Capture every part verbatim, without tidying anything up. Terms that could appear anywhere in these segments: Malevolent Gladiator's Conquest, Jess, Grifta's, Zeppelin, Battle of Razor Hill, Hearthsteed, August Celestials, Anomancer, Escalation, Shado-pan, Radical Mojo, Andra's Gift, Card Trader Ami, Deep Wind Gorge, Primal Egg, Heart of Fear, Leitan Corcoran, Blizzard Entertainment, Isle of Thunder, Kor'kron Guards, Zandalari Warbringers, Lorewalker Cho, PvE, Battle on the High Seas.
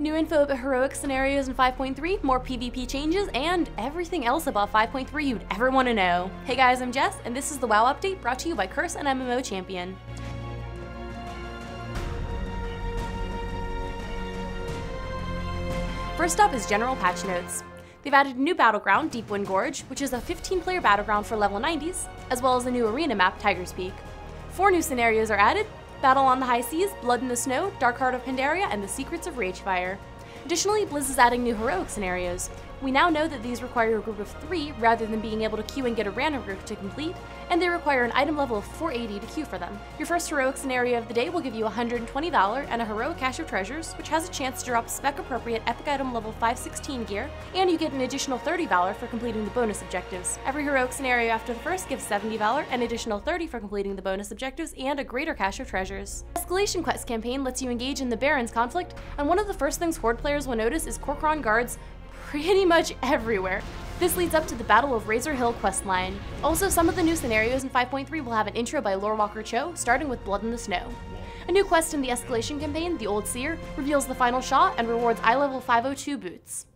New info about heroic scenarios in five point three, more PvP changes, and everything else about five point three you'd ever want to know. Hey guys, I'm Jess, and this is the WoW Update brought to you by Curse and M M O Champion. First up is general patch notes. They've added a new battleground, Deep Wind Gorge, which is a fifteen player battleground for level nineties, as well as a new arena map, Tiger's Peak. Four new scenarios are added: Battle on the High Seas, Blood in the Snow, Dark Heart of Pandaria, and the Secrets of Ragefire. Additionally, Blizz is adding new heroic scenarios. We now know that these require a group of three rather than being able to queue and get a random group to complete, and they require an item level of four eighty to queue for them. Your first heroic scenario of the day will give you one hundred twenty dollars and a heroic cache of treasures, which has a chance to drop spec-appropriate epic item level five sixteen gear, and you get an additional thirty dollars for completing the bonus objectives. Every heroic scenario after the first gives seventy dollars, an additional thirty dollars for completing the bonus objectives, and a greater cache of treasures. The Escalation quest campaign lets you engage in the Baron's conflict, and one of the first things Horde players will notice is Kor'kron Guards pretty much everywhere. This leads up to the Battle of Razor Hill questline. Also, some of the new scenarios in five point three will have an intro by Lorewalker Cho, starting with Blood in the Snow. A new quest in the Escalation campaign, the Old Seer, reveals the final shot and rewards eye level five oh two boots.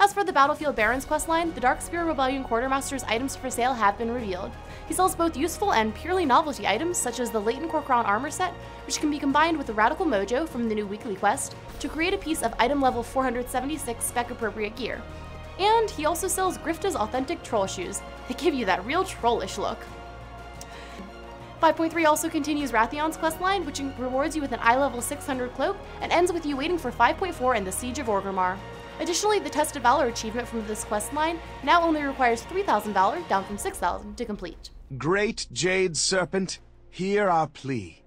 As for the Battlefield Baron's questline, the Darkspear Rebellion Quartermaster's items for sale have been revealed. He sells both useful and purely novelty items, such as the Leitan Corcoran armor set, which can be combined with the Radical Mojo from the new weekly quest, to create a piece of item level four seventy-six spec-appropriate gear. And he also sells Grifta's authentic troll shoes. They give you that real trollish look. five point three also continues Rathion's questline, which rewards you with an eye level six hundred cloak, and ends with you waiting for five point four and the Siege of Orgrimmar. Additionally, the Test of Valor achievement from this questline now only requires three thousand dollars, down from six thousand dollars, to complete. Great Jade Serpent, hear our plea.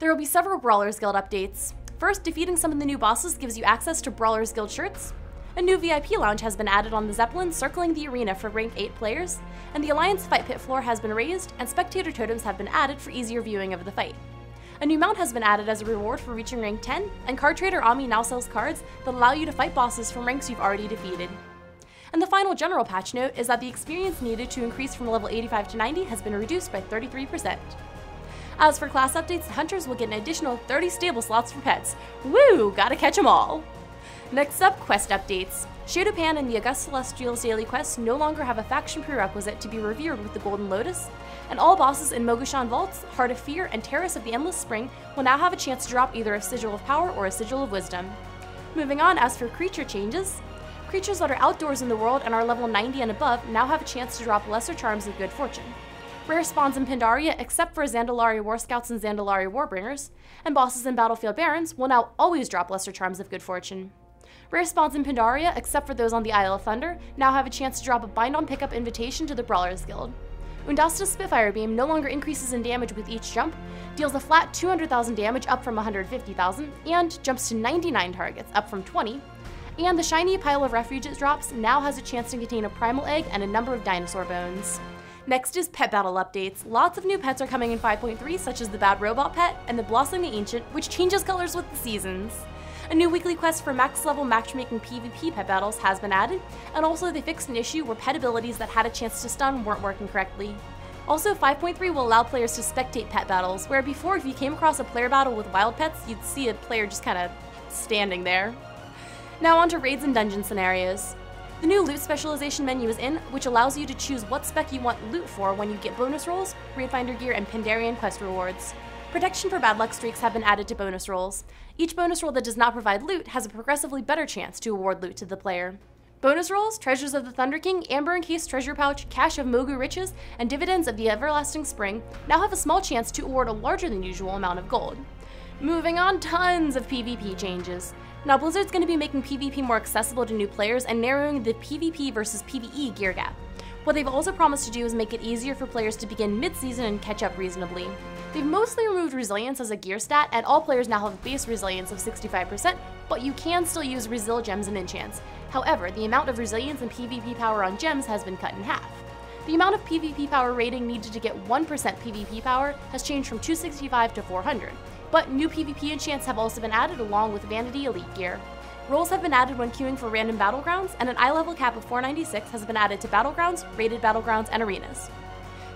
There will be several Brawler's Guild updates. First, defeating some of the new bosses gives you access to Brawler's Guild shirts. A new V I P lounge has been added on the Zeppelin, circling the arena for rank eight players, and the Alliance fight pit floor has been raised, and spectator totems have been added for easier viewing of the fight. A new mount has been added as a reward for reaching rank ten, and Card Trader Ami now sells cards that allow you to fight bosses from ranks you've already defeated. And the final general patch note is that the experience needed to increase from level eighty-five to ninety has been reduced by thirty-three percent. As for class updates, the Hunters will get an additional thirty stable slots for pets. Woo! Gotta catch them all! Next up, quest updates. Shado-pan and the August Celestials daily quests no longer have a faction prerequisite to be revered with the Golden Lotus, and all bosses in Mogushan Vaults, Heart of Fear, and Terrace of the Endless Spring will now have a chance to drop either a Sigil of Power or a Sigil of Wisdom. Moving on, as for creature changes, creatures that are outdoors in the world and are level ninety and above now have a chance to drop lesser charms of good fortune. Rare spawns in Pandaria, except for Zandalari War Scouts and Zandalari Warbringers, and bosses in Battlefield Barons will now always drop lesser charms of good fortune. Rare spawns in Pandaria, except for those on the Isle of Thunder, now have a chance to drop a bind-on pickup invitation to the Brawler's Guild. Undasta's Spitfire Beam no longer increases in damage with each jump, deals a flat two hundred thousand damage, up from one hundred fifty thousand, and jumps to ninety-nine targets, up from twenty, and the shiny pile of refuge it drops now has a chance to contain a primal egg and a number of dinosaur bones. Next is pet battle updates. Lots of new pets are coming in five point three, such as the Bad Robot Pet and the Blossom the Ancient, which changes colors with the seasons. A new weekly quest for max-level matchmaking PvP pet battles has been added, and also they fixed an issue where pet abilities that had a chance to stun weren't working correctly. Also, five point three will allow players to spectate pet battles, where before if you came across a player battle with wild pets, you'd see a player just kind of standing there. Now on to raids and dungeon scenarios. The new loot specialization menu is in, which allows you to choose what spec you want loot for when you get bonus rolls, raid finder gear, and Pandarian quest rewards. Protection for bad luck streaks have been added to bonus rolls. Each bonus roll that does not provide loot has a progressively better chance to award loot to the player. Bonus rolls, Treasures of the Thunder King, Amber Encased Treasure Pouch, Cache of Mogu Riches, and Dividends of the Everlasting Spring now have a small chance to award a larger than usual amount of gold. Moving on, tons of PvP changes. Now Blizzard's going to be making PvP more accessible to new players and narrowing the PvP versus PvE gear gap. What they've also promised to do is make it easier for players to begin mid-season and catch up reasonably. They've mostly removed resilience as a gear stat, and all players now have base resilience of sixty-five percent, but you can still use resil gems and enchants. However, the amount of resilience and PvP power on gems has been cut in half. The amount of PvP power rating needed to get one percent PvP power has changed from two sixty-five to four hundred, but new PvP enchants have also been added along with Vanity Elite gear. Rolls have been added when queuing for random battlegrounds, and an eye level cap of four ninety-six has been added to battlegrounds, rated battlegrounds, and arenas.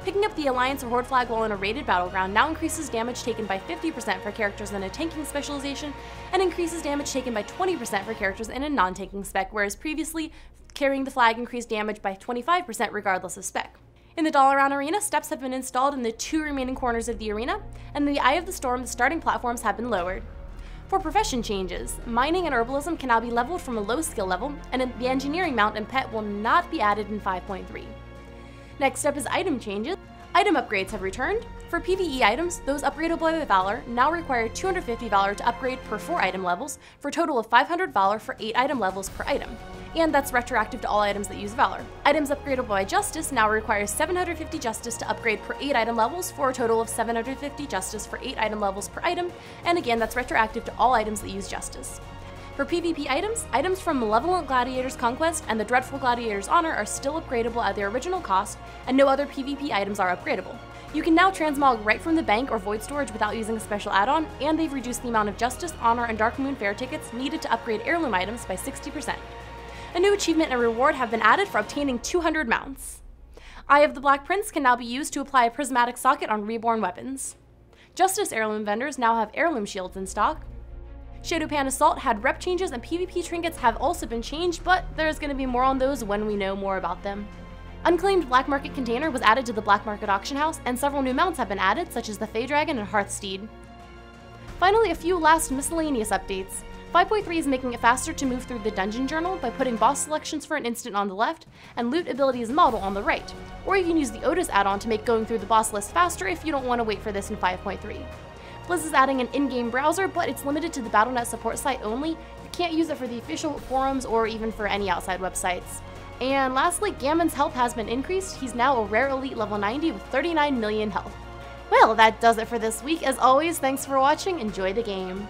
Picking up the Alliance or Horde flag while in a raided battleground now increases damage taken by fifty percent for characters in a tanking specialization, and increases damage taken by twenty percent for characters in a non-tanking spec, whereas previously, carrying the flag increased damage by twenty-five percent regardless of spec. In the Dalaran Arena, steps have been installed in the two remaining corners of the arena, and in the Eye of the Storm, the starting platforms have been lowered. For profession changes, mining and herbalism can now be leveled from a low skill level, and the engineering mount and pet will not be added in five point three. Next up is item changes. Item upgrades have returned. For PvE items, those upgradable by Valor now require two hundred fifty Valor to upgrade per four item levels, for a total of five hundred Valor for eight item levels per item. And that's retroactive to all items that use Valor. Items upgradable by Justice now requires seven hundred fifty Justice to upgrade per eight item levels, for a total of seven hundred fifty Justice for eight item levels per item, and again that's retroactive to all items that use Justice. For PvP items, items from Malevolent Gladiator's Conquest and the Dreadful Gladiator's Honor are still upgradable at their original cost, and no other PvP items are upgradable. You can now transmog right from the bank or void storage without using a special add-on, and they've reduced the amount of Justice, Honor, and Dark Moon Fair tickets needed to upgrade heirloom items by sixty percent. A new achievement and reward have been added for obtaining two hundred mounts. Eye of the Black Prince can now be used to apply a prismatic socket on reborn weapons. Justice heirloom vendors now have heirloom shields in stock. Shado-pan Assault had rep changes, and PvP trinkets have also been changed, but there's going to be more on those when we know more about them. Unclaimed Black Market Container was added to the Black Market Auction House, and several new mounts have been added, such as the Fey Dragon and Hearthsteed. Finally, a few last miscellaneous updates. five point three is making it faster to move through the Dungeon Journal by putting boss selections for an instant on the left, and loot abilities model on the right, or you can use the Oda's add-on to make going through the boss list faster if you don't want to wait for this in five point three. Blizz is adding an in-game browser, but it's limited to the Battle dot net support site only. You can't use it for the official forums or even for any outside websites. And lastly, Gammon's health has been increased. He's now a rare elite level ninety with thirty-nine million health. Well, that does it for this week. As always, thanks for watching. Enjoy the game.